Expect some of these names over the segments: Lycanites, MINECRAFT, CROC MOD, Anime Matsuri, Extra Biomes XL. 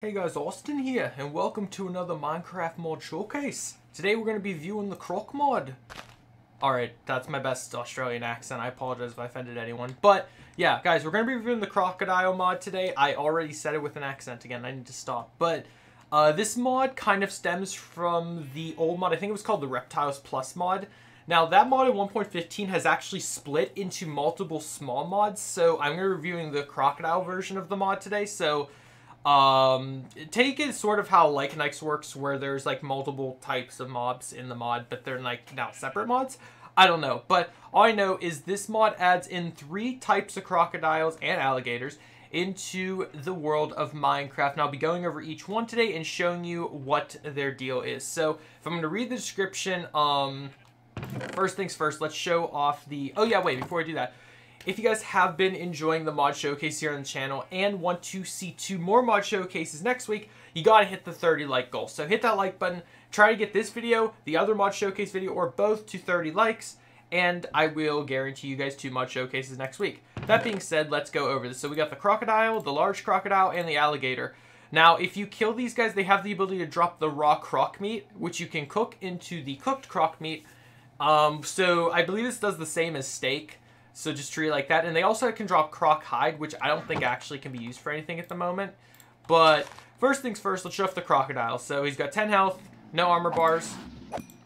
Hey guys, Austin here, and welcome to another Minecraft mod showcase. Today we're going to be viewing the CROC mod. Alright, that's my best Australian accent. I apologize if I offended anyone. But yeah, guys, we're going to be reviewing the crocodile mod today. I already said it with an accent again. I need to stop. But this mod kind of stems from the old mod. I think it was called the Reptiles Plus mod. Now, that mod in 1.15 has actually split into multiple small mods. So I'm going to be reviewing the crocodile version of the mod today. So take it sort of how Lycanites works, where there's like multiple types of mobs in the mod, but they're like now separate mods. I don't know, but all I know is this mod adds in 3 types of crocodiles and alligators into the world of Minecraft, and I'll be going over each one today and showing you what their deal is. So if I'm going to read the description, first things first, let's show off the, oh yeah, wait, before I do that, if you guys have been enjoying the mod showcase here on the channel and want to see 2 more mod showcases next week, you gotta hit the 30 like goal. So hit that like button, try to get this video, the other mod showcase video, or both to 30 likes, and I will guarantee you guys 2 mod showcases next week. That being said, let's go over this. So we got the crocodile, the large crocodile, and the alligator. Now, if you kill these guys, they have the ability to drop the raw croc meat, which you can cook into the cooked croc meat. So I believe this does the same as steak. So just treat it like that. And they also can drop croc hide, which I don't think actually can be used for anything at the moment. But first things first, let's show off the crocodile. So he's got 10 health, no armor bars.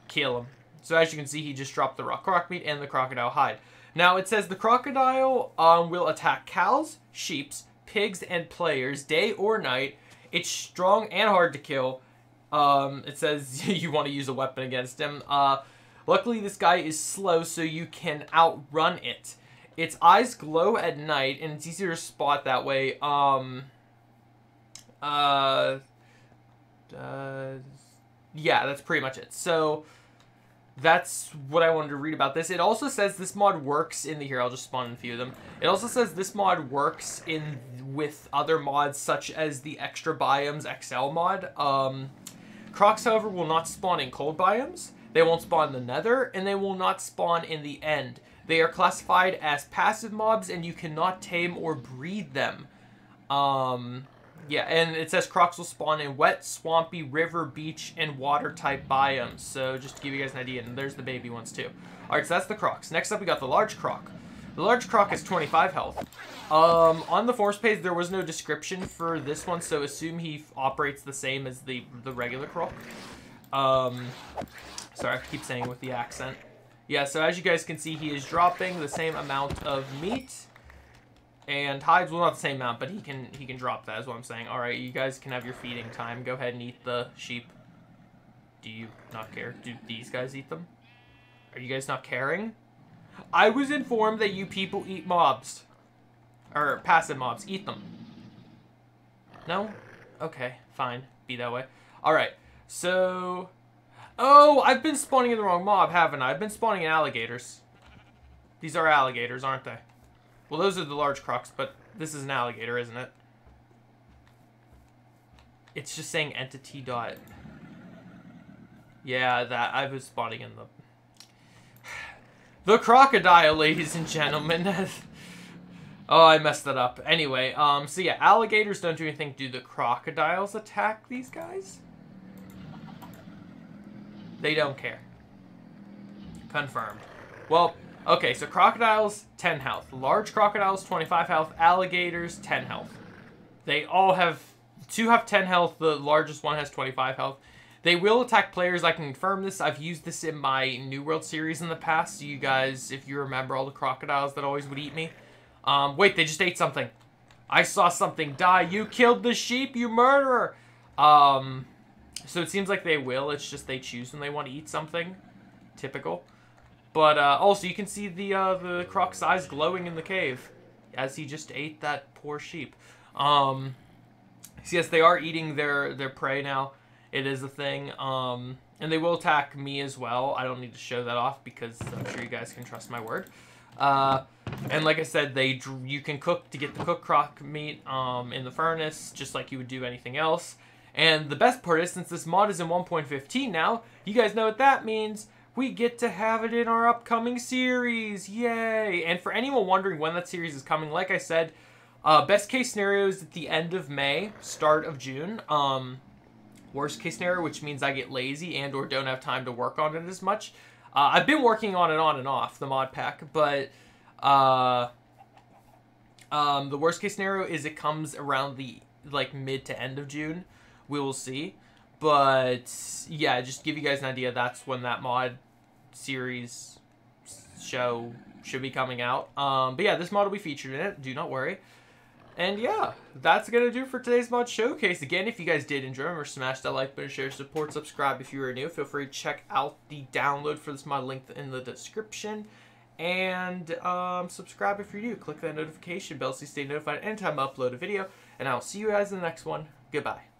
Kill him. So as you can see, he just dropped the raw croc meat and the crocodile hide. Now it says the crocodile will attack cows, sheep, pigs, and players day or night. It's strong and hard to kill. It says you want to use a weapon against him. Luckily, this guy is slow, so you can outrun it. Its eyes glow at night, and it's easier to spot that way. Yeah, that's pretty much it. So that's what I wanted to read about this. It also says this mod works in the here. I'll just spawn in a few of them. It also says this mod works in with other mods such as the Extra Biomes XL mod. Crocs, however, will not spawn in cold biomes. They won't spawn in the nether, and they will not spawn in the end. They are classified as passive mobs, and you cannot tame or breed them. Yeah, and it says crocs will spawn in wet, swampy, river, beach, and water-type biomes. So just to give you guys an idea, and there's the baby ones too. All right, so that's the crocs. Next up, we got the large croc. The large croc has 25 health. On the force page, there was no description for this one, so assume he operates the same as the regular croc. Sorry, I keep saying with the accent. Yeah, so as you guys can see, he is dropping the same amount of meat. And hides, well, not the same amount, but he can drop that, is what I'm saying. Alright, you guys can have your feeding time. Go ahead and eat the sheep. Do you not care? Do these guys eat them? Are you guys not caring? I was informed that you people eat mobs. Or passive mobs. Eat them. No? Okay, fine. Be that way. Alright, so... Oh, I've been spawning in the wrong mob, haven't I? I've been spawning in alligators. These are alligators, aren't they? Well, those are the large crocs, but this is an alligator, isn't it? It's just saying entity dot. Yeah, that I've been spawning in the crocodile, ladies and gentlemen. Oh, I messed that up. Anyway, so yeah, alligators don't do anything. Do the crocodiles attack these guys? They don't care. Confirmed. Well, okay, so crocodiles, 10 health. Large crocodiles, 25 health. Alligators, 10 health. They all have... 2 have 10 health. The largest one has 25 health. They will attack players. I can confirm this. I've used this in my New World series in the past. So you guys, if you remember all the crocodiles that always would eat me. Wait, they just ate something. I saw something die. You killed the sheep, you murderer! So it seems like they will, it's just they choose when they want to eat something. Typical. But also you can see the croc's eyes glowing in the cave as he just ate that poor sheep. So yes, they are eating their prey now. It is a thing. And they will attack me as well. I don't need to show that off because I'm sure you guys can trust my word. And like I said, you can cook to get the cooked croc meat in the furnace, just like you would do anything else. And the best part is, since this mod is in 1.15 now, you guys know what that means. We get to have it in our upcoming series. Yay! And for anyone wondering when that series is coming, like I said, Best case scenario is at the end of May, start of June. Worst case scenario, which means I get lazy and or don't have time to work on it as much. I've been working on and off the mod pack, but the worst case scenario is it comes around the like mid to end of June. We will see. But yeah, just to give you guys an idea, that's when that mod series show should be coming out. But yeah, this mod will be featured in it, do not worry. And yeah, that's gonna do for today's mod showcase. Again, if you guys did enjoy, remember to smash that like button, share, support, subscribe if you are new. Feel free to check out the download for this mod link in the description, and subscribe if you're new. Click that notification bell so you stay notified anytime I upload a video, and I'll see you guys in the next one. Goodbye.